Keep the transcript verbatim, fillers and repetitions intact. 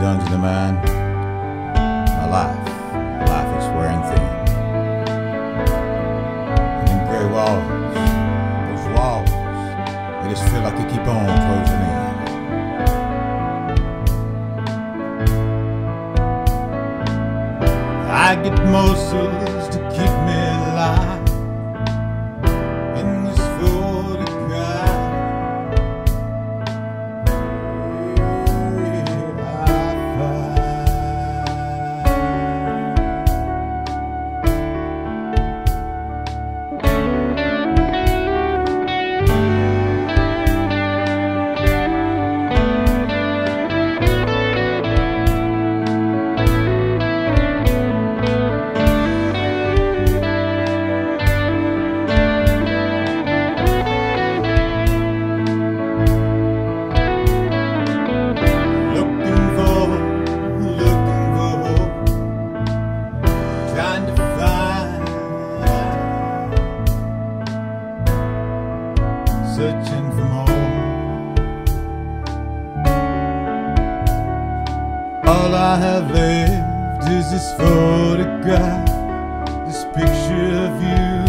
done to the man, my life, my life is wearing thin. And them gray walls, those walls, they just feel like they keep on closing in. I get morsels to keep me alive, and this food to searching for more. All I have left is this photograph, this picture of you.